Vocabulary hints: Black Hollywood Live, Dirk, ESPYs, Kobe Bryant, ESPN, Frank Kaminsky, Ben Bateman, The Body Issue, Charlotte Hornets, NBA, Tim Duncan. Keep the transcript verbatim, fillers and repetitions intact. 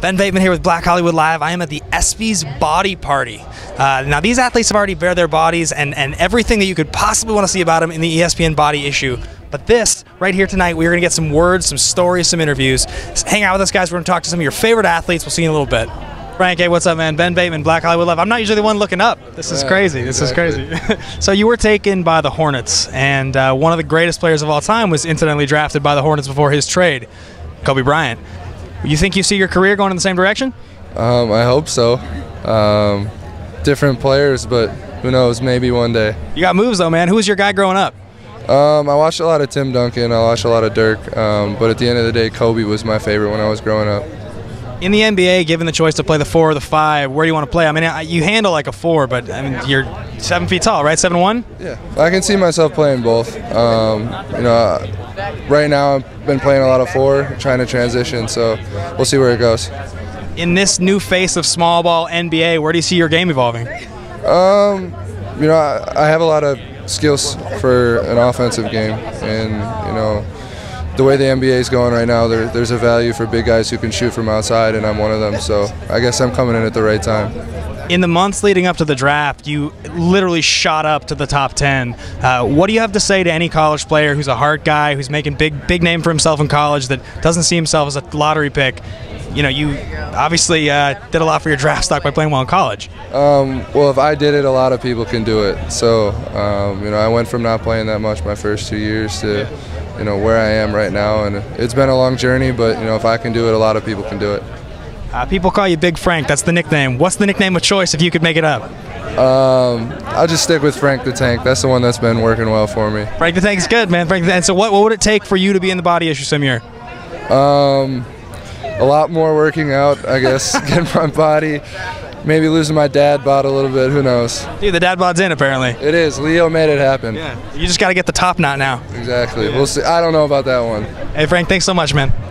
Ben Bateman here with Black Hollywood Live. I am at the ESPYs Body Party. Uh, now, these athletes have already bared their bodies and, and everything that you could possibly want to see about them in the E S P N body issue. But this, right here tonight, we're going to get some words, some stories, some interviews. Just hang out with us, guys. We're going to talk to some of your favorite athletes. We'll see you in a little bit. Frank, hey, what's up, man? Ben Bateman, Black Hollywood Live. I'm not usually the one looking up. This is yeah, crazy. This exactly. is crazy. So you were taken by the Hornets, and uh, one of the greatest players of all time was incidentally drafted by the Hornets before his trade, Kobe Bryant. You think you see your career going in the same direction? Um, I hope so. Um, different players, but who knows, maybe one day. You got moves, though, man. Who was your guy growing up? Um, I watched a lot of Tim Duncan. I watched a lot of Dirk. Um, but at the end of the day, Kobe was my favorite when I was growing up. In the N B A, given the choice to play the four or the five, where do you want to play? I mean, you handle like a four, but I mean, you're seven feet tall, right? seven one? Yeah, I can see myself playing both. Um, you know, right now I've been playing a lot of four, trying to transition, so we'll see where it goes. In this new face of small ball N B A, where do you see your game evolving? Um, you know, I, I have a lot of skills for an offensive game, and you know, the way the N B A is going right now, there, there's a value for big guys who can shoot from outside, and I'm one of them, so I guess I'm coming in at the right time. In the months leading up to the draft, you literally shot up to the top ten. Uh, what do you have to say to any college player who's a heart guy, who's making big big name for himself in college, that doesn't see himself as a lottery pick? You know, you obviously uh, did a lot for your draft stock by playing well in college. Um, well, if I did it, a lot of people can do it. So, um, you know, I went from not playing that much my first two years to, you know, where I am right now, and it's been a long journey, but you know, if I can do it, a lot of people can do it. Uh, people call you Big Frank. That's the nickname. What's the nickname of choice if you could make it up? Um, I'll just stick with Frank the Tank. That's the one that's been working well for me. Frank the Tank's good, man. Frank the Tank. So what, what would it take for you to be in the body issue some year? Um, a lot more working out, I guess, getting my body. Maybe losing my dad bod a little bit, who knows. Dude, the dad bod's in, apparently. It is. Leo made it happen. Yeah. You just got to get the top knot now. Exactly. Yeah. We'll see. I don't know about that one. Hey, Frank, thanks so much, man.